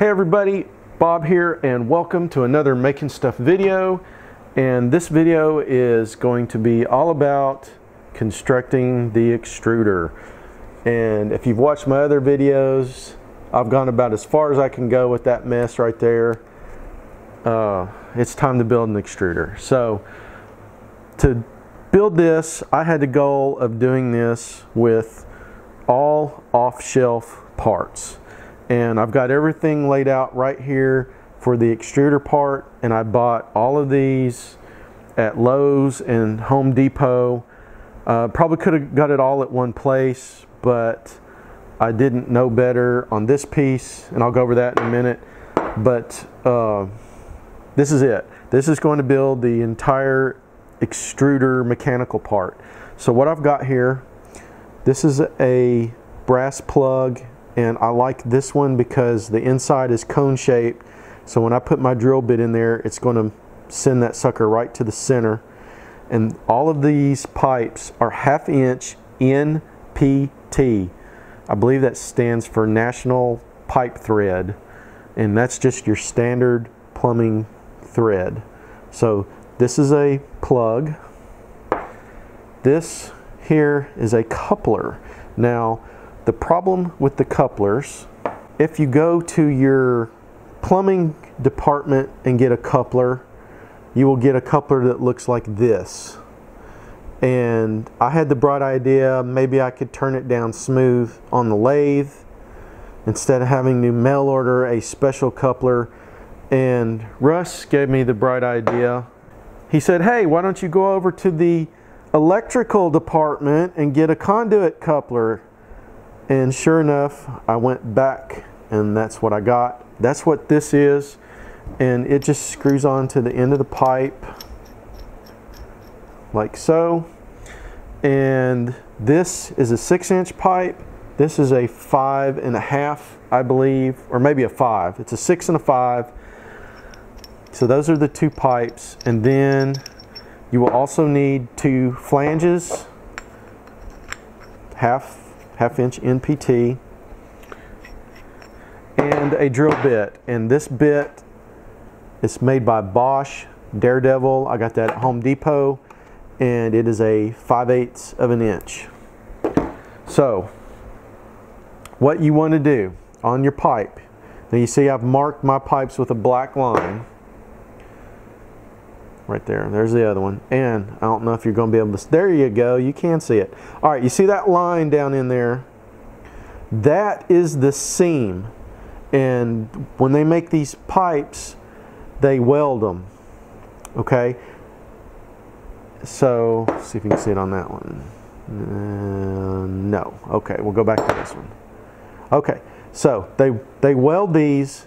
Hey everybody, Bob here, and welcome to another Making Stuff video. And this video is going to be all about constructing the extruder. And if you've watched my other videos, I've gone about as far as I can go with that mess right there. It's time to build an extruder. So to build this, I had the goal of doing this with all off-shelf parts. And I've got everything laid out right here for the extruder part, and I bought all of these at Lowe's and Home Depot. Probably could have got it all at one place, but I didn't know better on this piece, and I'll go over that in a minute. But this is it. This is going to build the entire extruder mechanical part. So what I've got here, this is a brass plug, and I like this one because the inside is cone shaped. So when I put my drill bit in there, it's going to send that sucker right to the center. And all of these pipes are 1/2 inch NPT. I believe that stands for National Pipe Thread. And that's just your standard plumbing thread. So this is a plug. This here is a coupler. Now, the problem with the couplers, if you go to your plumbing department and get a coupler, you will get a coupler that looks like this. And I had the bright idea, maybe I could turn it down smooth on the lathe instead of having to mail order a special coupler. And Russ gave me the bright idea. He said, hey, why don't you go over to the electrical department and get a conduit coupler? And sure enough, I went back, and that's what I got. That's what this is, and it just screws on to the end of the pipe like so. And this is a 6-inch pipe. This is a 5.5, I believe, or maybe a 5. It's a 6 and a 5. So those are the two pipes, and then you will also need two flanges, 1/2 inch NPT, and a drill bit. And this bit is made by Bosch Daredevil. I got that at Home Depot, and it is a 5/8 of an inch. So what you want to do on your pipe, now you see I've marked my pipes with a black line right there. There's the other one, and I don't know if you're going to be able to, there you go, you can see it. All right, you see that line down in there? That is the seam. And when they make these pipes, they weld them, okay? So let's see if you can see it on that one. No, okay, we'll go back to this one. Okay, so they weld these.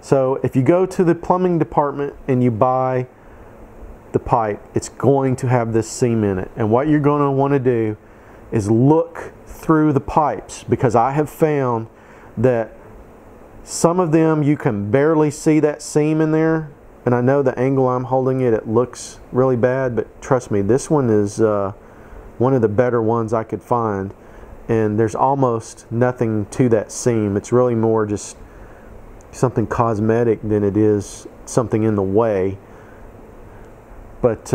So if you go to the plumbing department and you buy the pipe, it's going to have this seam in it. And what you're going to want to do is look through the pipes, because I have found that some of them you can barely see that seam in there. And I know the angle I'm holding it, it looks really bad, but trust me, this one is one of the better ones I could find, and there's almost nothing to that seam. It's really more just something cosmetic than it is something in the way. But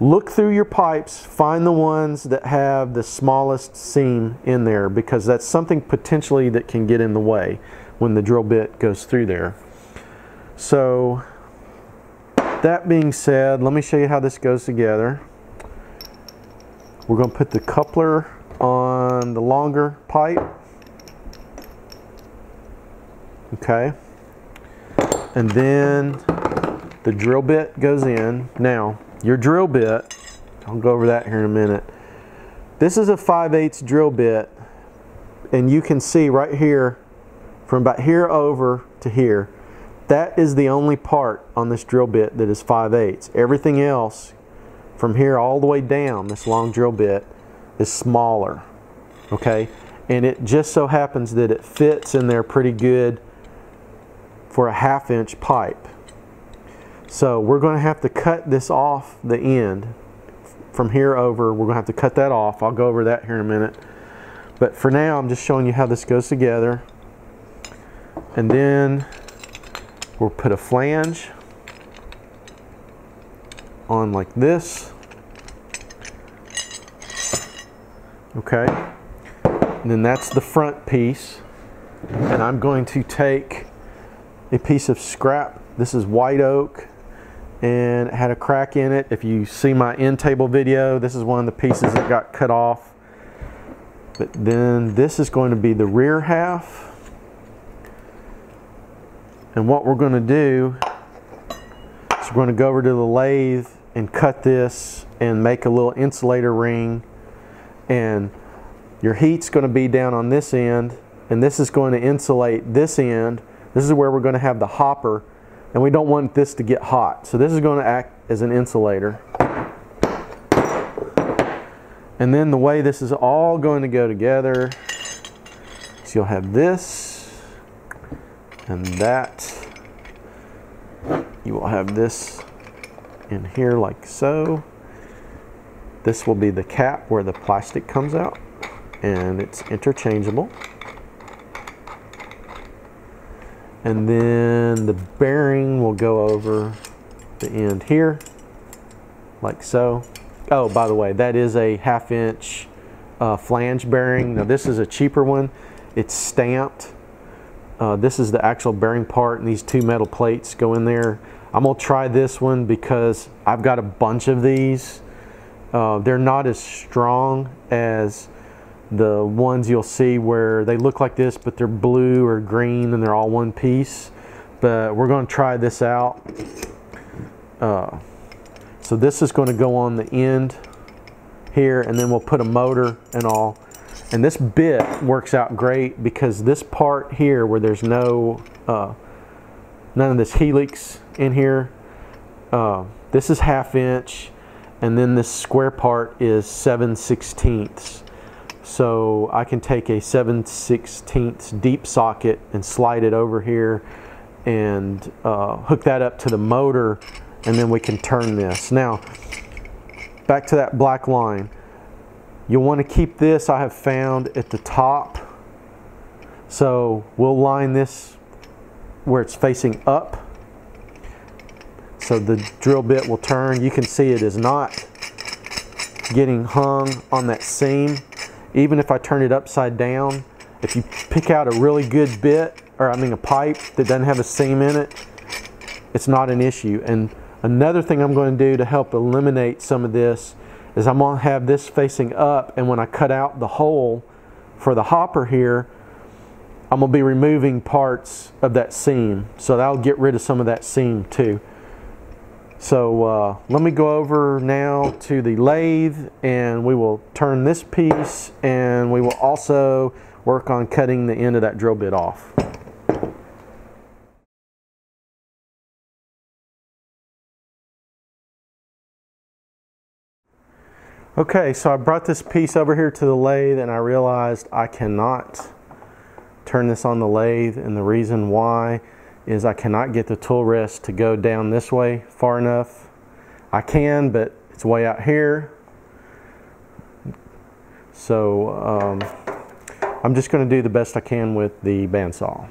look through your pipes, find the ones that have the smallest seam in there, because that's something potentially that can get in the way when the drill bit goes through there. So that being said, let me show you how this goes together. We're going to put the coupler on the longer pipe. Okay. And then the drill bit goes in. Now, your drill bit, I'll go over that here in a minute. This is a 5/8 drill bit, and you can see right here, from about here over to here, that is the only part on this drill bit that is 5/8. Everything else, from here all the way down, this long drill bit is smaller, okay? And it just so happens that it fits in there pretty good for a 1/2 inch pipe. So we're going to have to cut this off the end. From here over, we're going to have to cut that off. I'll go over that here in a minute. But for now, I'm just showing you how this goes together. And then we'll put a flange on like this. Okay. And then that's the front piece. And I'm going to take a piece of scrap. This is white oak and it had a crack in it. If you see my end table video, this is one of the pieces that got cut off. But then this is going to be the rear half. And what we're going to do is we're going to go over to the lathe and cut this and make a little insulator ring. And your heat's going to be down on this end, and this is going to insulate this end. This is where we're going to have the hopper, and we don't want this to get hot. So this is going to act as an insulator. And then the way this is all going to go together, so you'll have this and that. You will have this in here like so. This will be the cap where the plastic comes out, and it's interchangeable. And then the bearing will go over the end here, like so. Oh, by the way, that is a 1/2 inch flange bearing. Now this is a cheaper one. It's stamped. This is the actual bearing part, and these two metal plates go in there. I'm gonna try this one because I've got a bunch of these. They're not as strong as the ones you'll see where they look like this, but they're blue or green and they're all one piece. But we're going to try this out. So this is going to go on the end here, and then we'll put a motor and all. And this bit works out great because this part here where there's no none of this helix in here, this is 1/2 inch, and then this square part is 7/16. So I can take a 7/16 deep socket and slide it over here and hook that up to the motor, and then we can turn this. Now, back to that black line. You'll want to keep this, I have found, at the top. So we'll line this where it's facing up. So the drill bit will turn. You can see it is not getting hung on that seam. Even if I turn it upside down, if you pick out a really good bit, or I mean a pipe that doesn't have a seam in it, it's not an issue. And another thing I'm going to do to help eliminate some of this is I'm going to have this facing up, and when I cut out the hole for the hopper here, I'm going to be removing parts of that seam. So that'll get rid of some of that seam too. So let me go over now to the lathe, and we will turn this piece, and we will also work on cutting the end of that drill bit off. Okay, so I brought this piece over here to the lathe, and I realized I cannot turn this on the lathe, and the reason why is I cannot get the tool rest to go down this way far enough. I can, but it's way out here. So I'm just going to do the best I can with the bandsaw.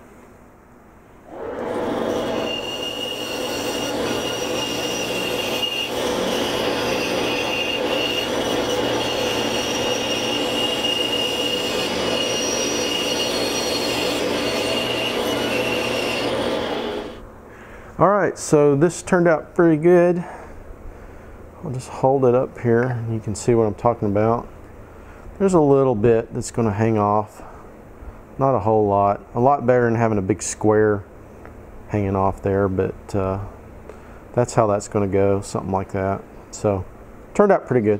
Alright, so this turned out pretty good. I'll just hold it up here and you can see what I'm talking about. There's a little bit that's going to hang off. Not a whole lot. A lot better than having a big square hanging off there, but that's how that's going to go, something like that. So, turned out pretty good.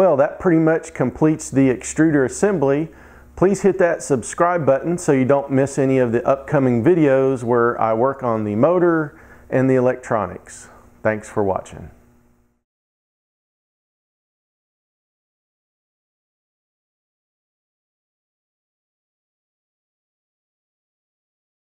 Well, that pretty much completes the extruder assembly. Please hit that subscribe button so you don't miss any of the upcoming videos where I work on the motor and the electronics. Thanks for watching.